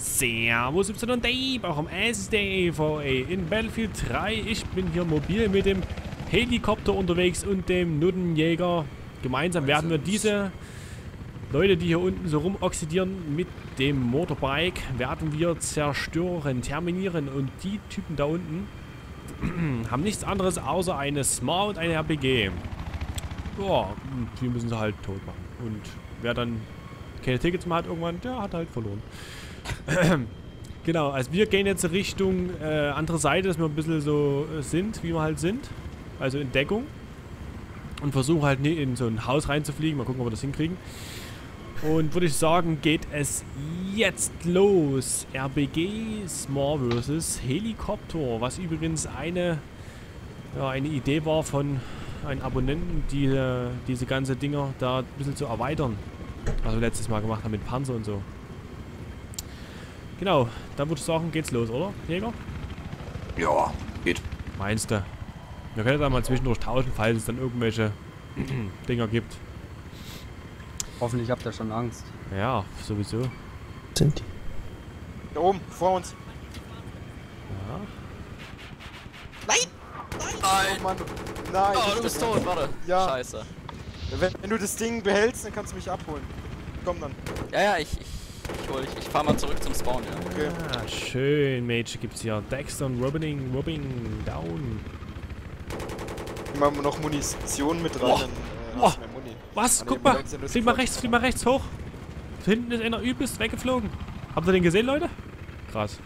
Servus Y Dave, auch am SDV in Battlefield 3. Ich bin hier mobil mit dem Helikopter unterwegs und dem Nuttenjäger. Gemeinsam werden wir diese Leute, die hier unten so rumoxidieren, mit dem Motorbike werden wir zerstören, terminieren. Und die Typen da unten haben nichts anderes außer eine Smart und eine RPG. Ja, die müssen sie halt tot machen. Und wer dann keine Tickets mehr hat irgendwann, der hat halt verloren. Genau, also wir gehen jetzt Richtung andere Seite, dass wir ein bisschen so sind, wie wir halt sind. Also in Deckung. Und versuchen halt nicht in so ein Haus reinzufliegen. Mal gucken, ob wir das hinkriegen. Und würde ich sagen, geht es jetzt los. RPG Small vs. Helikopter. Was übrigens eine Idee war von einem Abonnenten, diese ganzen Dinger da ein bisschen zu erweitern. Was wir letztes Mal gemacht haben mit Panzer und so. Genau, dann würde ich sagen, geht's los, oder, Jäger? Ja, geht. Meinst du? Wir können da mal zwischendurch tauschen, falls es dann irgendwelche Dinger gibt. Hoffentlich habt ihr schon Angst. Ja, sowieso. Sind die? Da oben, vor uns. Ja. Nein! Nein! Oh Mann. Nein! Oh, du bist tot, warte. Ja. Scheiße. Wenn du das Ding behältst, dann kannst du mich abholen. Komm dann. Ja, ich fahr mal zurück zum Spawn, ja. Okay. Ah, schön, Mage gibt's hier. Daxton, Robbing, down. Ich nehme noch Munition mit rein. Oh. Was? Guck mal! Flieg mal rechts hoch! Hinten ist einer übelst weggeflogen. Habt ihr den gesehen, Leute? Krass.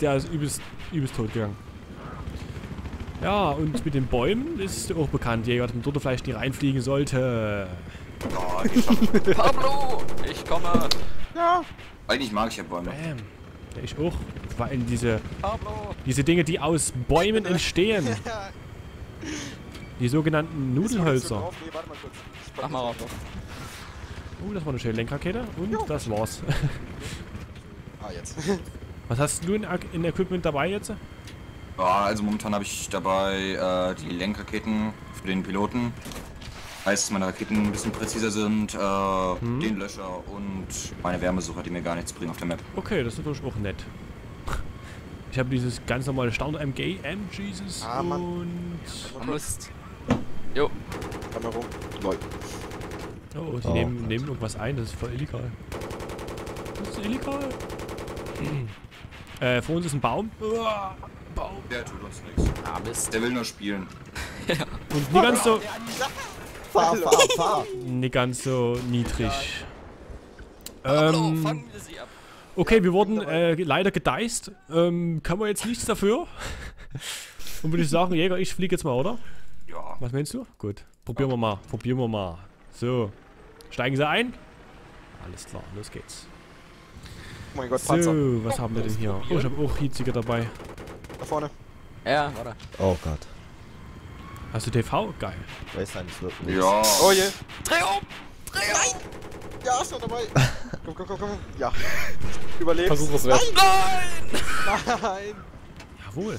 Der ist übelst tot gegangen. Ja, und mit den Bäumen ist auch bekannt, Jäger, dass man dort vielleicht nicht reinfliegen sollte. Oh, Pablo! Ich komme! Ja! Eigentlich mag ich ja Bäume. Bam. Ja, ich auch. Vor allem diese Dinge, die aus Bäumen entstehen. Die sogenannten Nudelhölzer. Mach mal rauf. Das war eine schöne Lenkrakete. Und jo, das war's. Ah, jetzt. Was hast du in Equipment dabei jetzt? Ja, also momentan habe ich dabei die Lenkraketen für den Piloten. Heißt, dass meine Raketen ein bisschen präziser sind, den Löscher und meine Wärmesucher, die mir gar nichts bringen auf der Map. Okay, das ist natürlich auch nett. Ich habe dieses ganz normale Standard-MG, MGs und Lust. Jo. Kamera rum. Lol. Oh, die nehmen irgendwas ein, das ist voll illegal. Das ist illegal. Vor uns ist ein Baum. Uah, Baum. Der tut uns nichts. Ah, Mist. Der will nur spielen. Ja. Und nie ganz so... Fahr. Nicht ganz so niedrig. Ja. Fangen wir sie ab. Okay, wir wurden leider gediced. Können wir jetzt nichts dafür? Und würde ich sagen, Jäger, ich fliege jetzt mal, oder? Ja. Was meinst du? Gut. Probieren wir mal. So. Steigen Sie ein? Alles klar, los geht's. Oh mein Gott, so, Panzer. Was haben wir denn hier? Oh, ich habe auch Hitziger dabei. Da vorne. Ja, warte. Oh Gott. Hast du TV? Geil. Baseline ist wirklich. Ja. Oh je. Dreh um! Nein! Ja, ist noch dabei. Komm. Ja. Überlebt. Versuch es wert. Nein! Jawohl.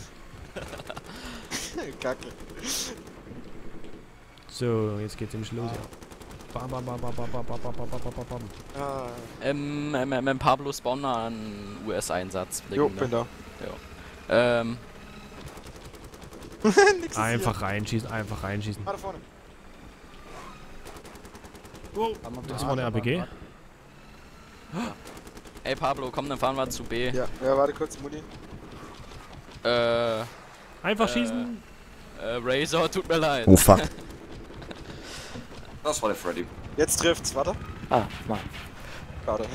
Kacke. So, jetzt geht's nämlich los. Bam. Pablo Spawn an US-Einsatz. Jo, bin da. Ja. Einfach reinschießen. Warte vorne. Wow. Das war eine RPG. Ey Pablo, komm, dann fahren wir zu B. Ja, warte kurz, Mutti. Einfach schießen. Razor, tut mir leid. Oh fuck. Das war der Freddy. Jetzt trifft's, warte. Ah, Mann. Gerade.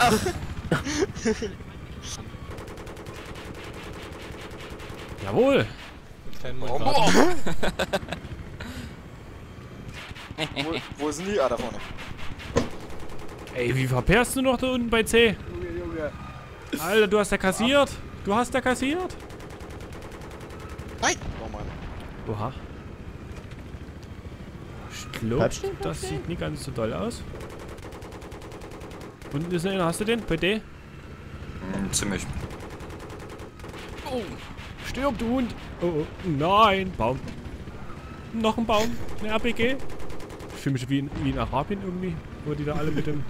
Jawohl. Oh. Wo sind die? Ah, da vorne. Ey, wie verperrst du noch da unten bei C? Junge. Alter, du hast ja kassiert. Nein! Oh Mann. Oha. Schluck, das sieht nicht ganz so doll aus. Unten ist einer, hast du den? Bei D? Ziemlich. Oh. Stirb, du Hund! Oh, nein! Baum. Noch ein Baum. Eine RPG. Ich fühle mich wie in Arabien irgendwie, wo die da alle mit dem...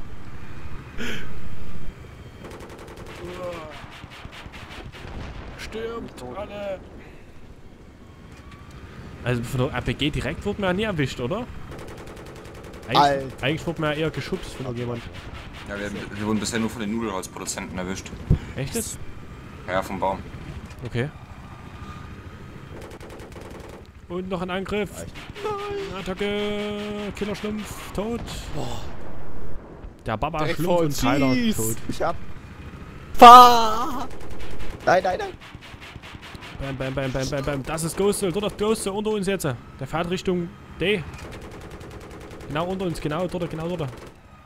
Stürmt alle. Also von der APG direkt wurde man ja nie erwischt, oder? Eigentlich wurde man ja eher geschubst von jemand. Ja, wir wurden bisher nur von den Nudelholzproduzenten erwischt. Echt jetzt? Ja, vom Baum. Okay. Und noch ein Angriff. Nein! Attacke! Killerschlumpf, tot. Boah. Der Baba Schlumpf und Tyler tot. Ich hab... Fahr! Nein, nein, nein! Bam, bam, bam, bam, bam, bam. Das ist Ghostel, dort auf Ghostel, unter uns jetzt. Der fährt Richtung D. Genau unter uns, genau dort, genau dort.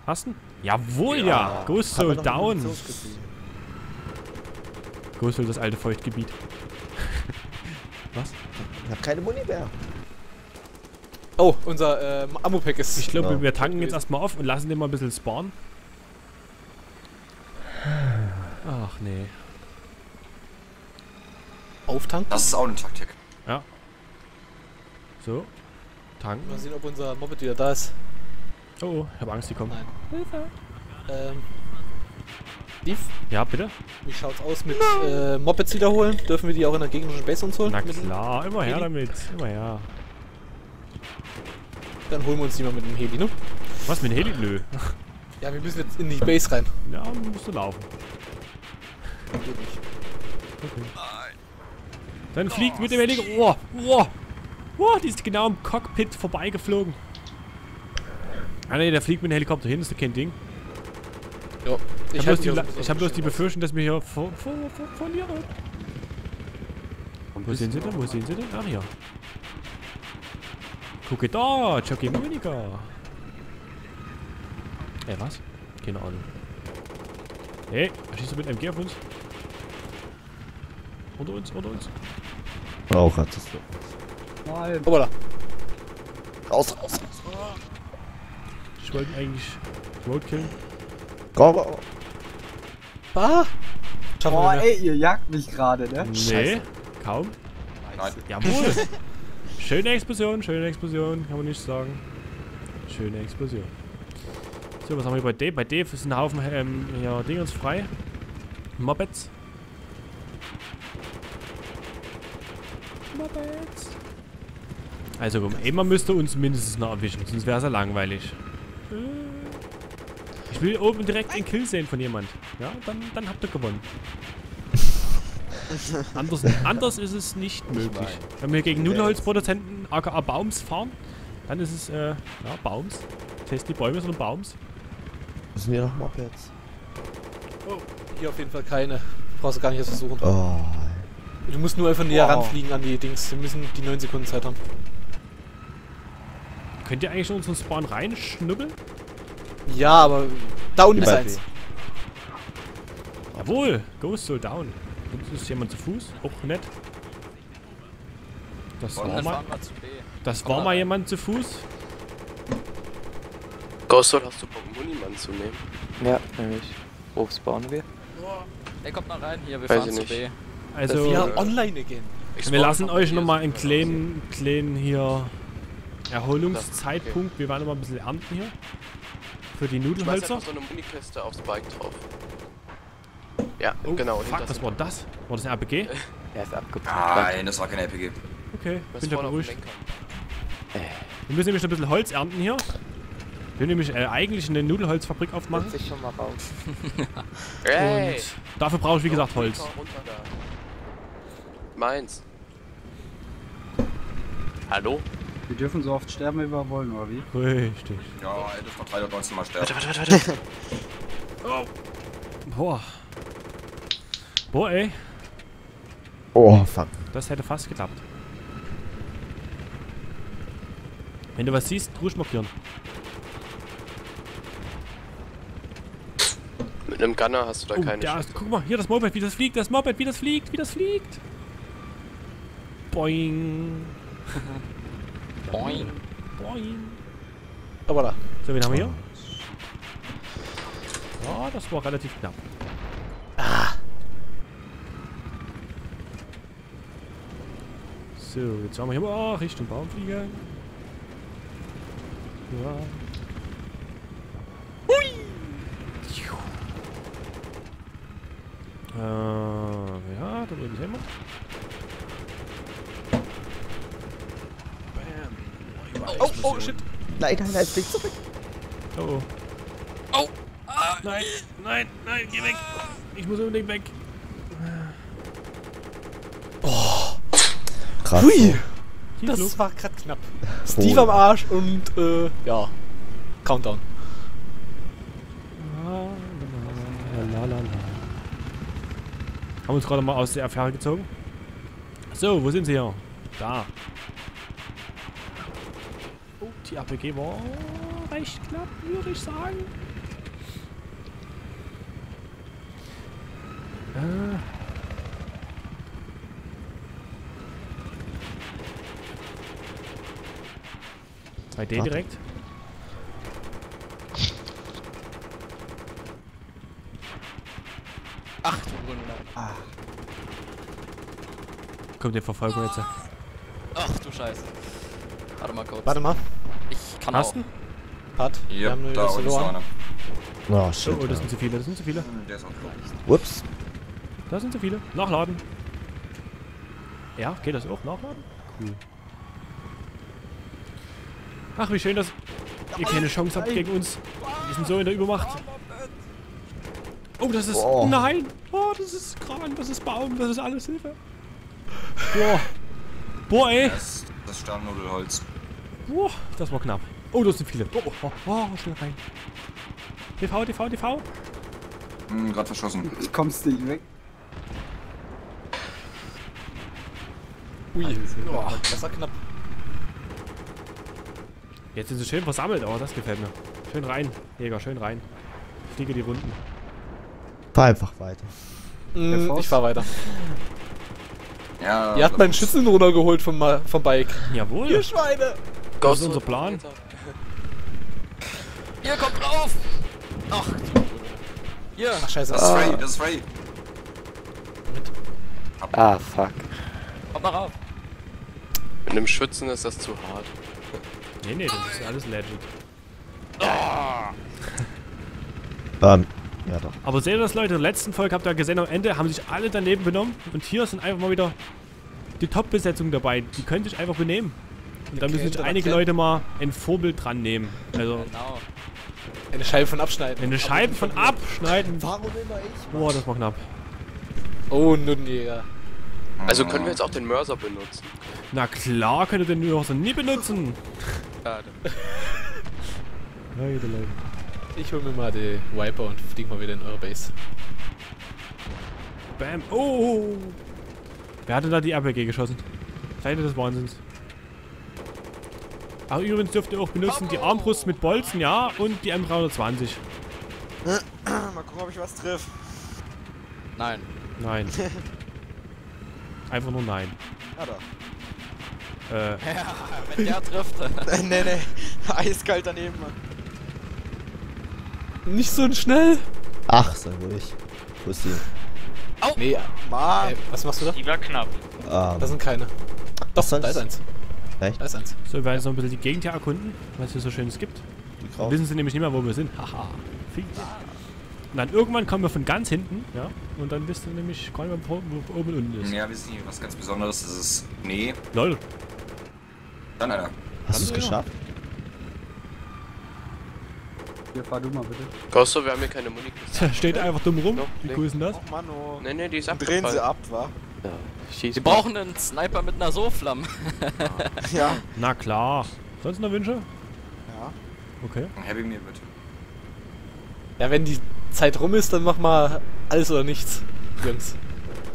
Hast du ihn? Jawohl, ja! Ghostel down! Ghostel, das alte Feuchtgebiet. Was? Ich hab keine Muni mehr. Oh, unser Ammo-Pack ist... Ich glaube, wir tanken jetzt erstmal auf und lassen den mal ein bisschen spawnen. Ach nee. Auftanken? Das ist auch eine Taktik. Ja. So. Tanken. Mal sehen, ob unser Moped wieder da ist. Oh, ich habe Angst, die kommen. Nein. Hilfe. Steve? Ja, bitte? Wie schaut's aus mit Mopeds wiederholen? Dürfen wir die auch in der gegnerischen Base uns holen? Na klar, immer her damit. Immer her. Dann holen wir uns die mal mit dem Heli, ne? Was, mit dem Heli? Nö. Ja, wir müssen jetzt in die Base rein. Ja, musst du laufen. Geht nicht. Okay. Dann fliegt mit dem Heli... Oh, oh, oh, die ist genau im Cockpit vorbeigeflogen. Ah ne, der fliegt mit dem Helikopter hin, ist doch kein Ding. Ja, ich hab bloß die Befürchtung, dass wir hier verlieren. Wo sind sie denn? Wo sind sie denn? Ach ja. Gucke da, Chucky Monika. Ey, was? Keine Ahnung. Ey, schießt du mit MG auf uns? Unter uns, unter uns. Auch hat es doch. Nein. Guck mal da. Raus, raus, raus. Ich wollte eigentlich roadkillen. Go, ah! Boah, ey, ihr jagt mich gerade, ne? Nee, Scheiße. Kaum. Nein. Jawohl! Schöne Explosion, kann man nicht sagen. Schöne Explosion. So, was haben wir bei D? Bei D ist ein Haufen ja, Dingens frei. Mopeds. Mopeds. Also, immer müsste uns mindestens noch erwischen, sonst wäre es ja langweilig. Ich will oben direkt einen Kill sehen von jemand. Ja, dann habt ihr gewonnen. anders ist es nicht möglich. Wenn wir gegen Nudelholzproduzenten aka Baums fahren, dann ist es, ja, Baums. Das heißt die Bäume, sondern Baums. Was sind hier noch Mopeds? Oh, hier auf jeden Fall keine. Brauchst du gar nicht erst versuchen. Oh. Du musst nur einfach näher ranfliegen an die Dings. Wir müssen die 9 Sekunden Zeit haben. Könnt ihr eigentlich in unseren Spawn reinschnüppeln? Ja, aber da unten ist eins. Jawohl, Ghost soll down. Uns ist jemand zu Fuß, auch nett. Das war mal jemand zu Fuß. Ghost soll, hast du Bock, Munimann zu nehmen? Ja, nämlich. Wo spawnen wir? Der kommt mal rein hier, wir fahren zu B. Also, wir online gehen. Wir lassen euch nochmal einen kleinen hier Erholungszeitpunkt. Wir waren nochmal ein bisschen ernten hier. Für die Nudelhölzer? Ich schmeiß einfach so eine Munikiste aufs Bike drauf. Ja, oh, genau. Fuck, was war das? War das eine RPG? Er ist abgepackt. Nein, das war keine RPG. Okay, ich bin ja beruhigt. Wir müssen nämlich ein bisschen Holz ernten hier. Wir haben nämlich eigentlich eine Nudelholzfabrik aufmachen. Das ist schon mal raus. Und dafür brauche ich, wie gesagt, Holz. Meins. Hallo? Wir dürfen so oft sterben, wie wir wollen, oder wie? Richtig. Ja, ey, das war 319 Mal sterben. Warte. Oh. Boah. Boah, ey. Oh, fuck. Das hätte fast geklappt. Wenn du was siehst, ruhig markieren. Mit einem Gunner hast du da keine Chance. Guck mal, hier das Moped, wie das fliegt, das Moped, wie das fliegt. Boing. Boing. Boing. Aber da. So, wen haben wir hier? Ja, das war relativ knapp. Ah. So, jetzt haben wir hier mal Richtung Baumflieger. Ja. Hui! Ja, da drüben sehen wir. Bam. Oh, oh, oh, shit. Nein, flieg zurück. Oh, oh. Oh. Ah, nein, geh weg. Ich muss unbedingt weg. Oh. Krass. Hui. Das war gerade knapp. Steve am Arsch und, ja. Countdown. Haben uns gerade mal aus der Affäre gezogen. So, wo sind sie hier? Da. Oh, die APG war recht knapp, würde ich sagen. Bei denen direkt. Ach, du Wunder. Ah. Kommt der Verfolgung jetzt. Ach du Scheiße. Warte mal kurz. Warte mal. Ich kann auch. Hat. Ja, da unten ist noch einer. Oh, shit. Oh, das sind zu viele, das sind zu viele. Der ist auch gleich. Ups. Da sind zu viele. Nachladen. Ja, geht das auch? Nachladen? Cool. Ach, wie schön, dass ihr keine Chance habt gegen uns. Wir sind so in der Übermacht. Oh, das ist... Oh. Nein! Oh, das ist Kran, das ist Baum, das ist alles Hilfe. Boah. Boah, ey. Das Sternnudelholz. Boah, das war knapp. Oh, das sind viele. Oh, schnell rein. TV. Gerade verschossen. Ich komm's nicht weg. Ui. Boah, das war knapp. Jetzt sind sie schön versammelt, aber das gefällt mir. Schön rein, Jäger, schön rein. Ich fliege die Runden. Fahr einfach weiter. Ich fahr weiter. Ja, ihr habt meinen Schützen runtergeholt vom Bike. Jawohl. Ihr Schweine! Das ist unser Plan. Ihr kommt rauf! Ach, hier! Ach, scheiße. Das ist frei, das ist frei. Ah, fuck. Komm mal rauf. Mit einem Schützen ist das zu hart. Nee, das ist alles Legend. Oh. Ja doch. Aber seht ihr das, Leute? In der letzten Folge habt ihr gesehen, am Ende haben sich alle daneben benommen. Und hier sind einfach mal wieder die Top-Besetzung dabei. Die können sich einfach benehmen. Und da müssen sich einige Leute mal ein Vorbild dran nehmen. Also genau. Eine Scheibe von abschneiden. Eine Scheibe von abschneiden. Warum immer ich? Boah, das war knapp. Oh, Nuttenjäger. Also können wir jetzt auch den Mörser benutzen? Na klar, könnt ihr den Mörser nie benutzen. Schade. Leute, Leute. Ich hol mir mal die Wiper und flieg mal wieder in eure Base. Bam! Oh! Wer hatte da die RPG geschossen? Seite des Wahnsinns. Ach, übrigens dürft ihr auch benutzen die Armbrust mit Bolzen, ja, und die M320. Mal gucken, ob ich was triff. Nein. Nein. Einfach nur nein. Ja, doch. Ja, wenn der trifft. Nee. Eiskalt daneben, Mann. Nicht so schnell! Ach, sei ruhig. Wo ist die? Au! Nee, Mann! Ey, was machst du da? Die war knapp. Da sind keine. Doch, da ist eins. Echt? Da ist eins. So, wir werden jetzt noch ein bisschen die Gegend hier erkunden, was hier so Schönes gibt. Dann wissen sie nämlich nicht mehr, wo wir sind. Haha. Und dann irgendwann kommen wir von ganz hinten, ja? Und dann wisst ihr nämlich, wo oben und unten ist. Ja, wir wissen hier was ganz Besonderes, das ist Schnee. Lol. Dann einer. Hast du es geschafft? Hier, fahr du mal bitte. Kosto, wir haben hier keine Muni. Steht einfach dumm rum. Wie cool ist denn das? Oh Mann, oh. Nee, die ist abgefallen. Drehen sie ab, wa? Ja. Sie brauchen einen Sniper mit einer Soflamme. Ja. Na klar. Sonst noch Wünsche? Ja. Okay. Ein Happy Meal bitte. Ja, wenn die Zeit rum ist, dann mach mal alles oder nichts, Jungs.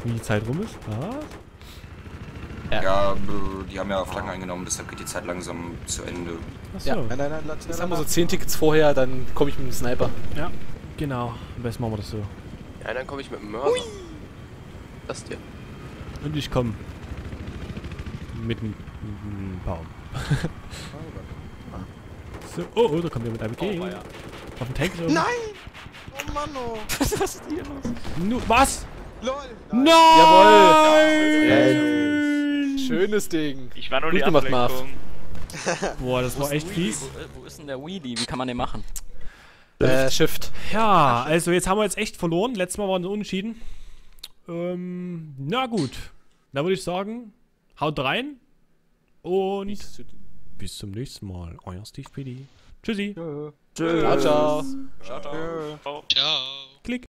Wie die Zeit rum ist? Aha. Ja, die haben ja Flaggen eingenommen, deshalb geht die Zeit langsam zu Ende. Achso. Ja. Nein. Jetzt haben wir so 10 Tickets vorher, dann komme ich mit dem Sniper. Ja, genau. Am besten machen wir das so. Ja, dann komme ich mit dem Mörder. Ui. Das dir. Und ich komme mit dem Baum. So, oh, da kommt der mit einem G. Oh, ja. Auf den Tank. Nein! Oh Mann, oh. Was ist denn hier los? Was? LOL! Nein! Jawohl! Nein. Schönes Ding. Ich war nur gut die gemacht, Marv. Boah, das war echt fies. Wo ist denn der Wheelie? Wie kann man den machen? Shift. Ja, also jetzt haben wir jetzt echt verloren. Letztes Mal waren wir unentschieden. Na gut. Da würde ich sagen, haut rein. Und bis zum nächsten Mal. Euer Stevepiti. Tschüssi. Tschüss. Ciao, ciao. Ciao, ciao. Ciao. Klick.